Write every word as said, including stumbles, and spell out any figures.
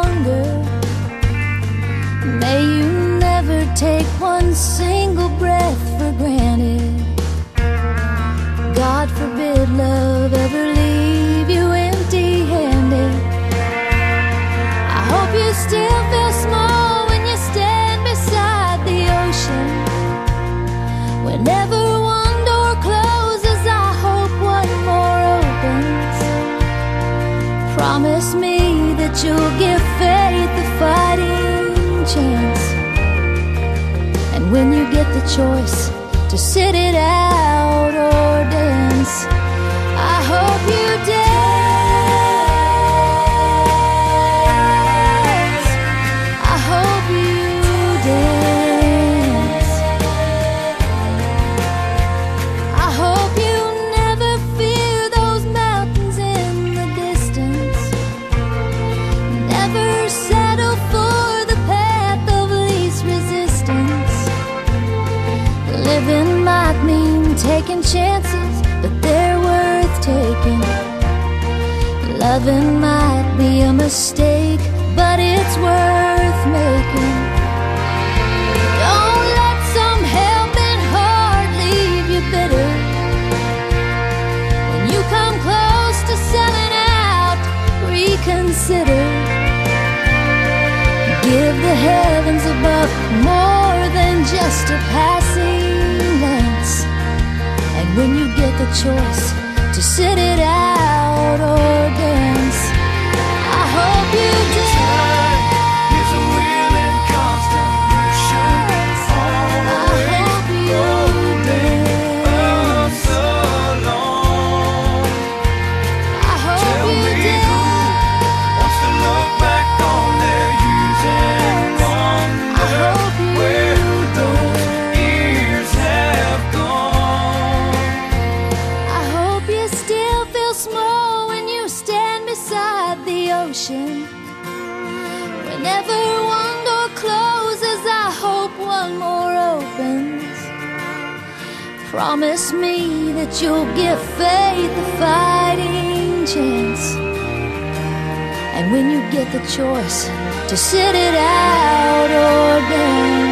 longer. May you never take one single breath for granted. God forbid love ever leave you empty-handed. I hope you still feel small when you stand beside the ocean. Whenever one door closes, I hope one more opens. Promise me that you'll give faith a fighting chance. And when you get the choice to sit it out or dance, I hope you dance. I hope you dance. I hope you never fear those mountains in the distance. Never settle for the path of least resistance. Living might mean taking chances, but they're worth taking. Loving might be a mistake, but it's worth making. Don't let some helping heart leave you bitter. When you come close to selling out, reconsider. Give the heavens above more than just a passing glance. And when you get the choice to sit it out or dance, I hope you dance. Whenever one door closes, I hope one more opens. Promise me that you'll give faith a fighting chance. And when you get the choice to sit it out or dance,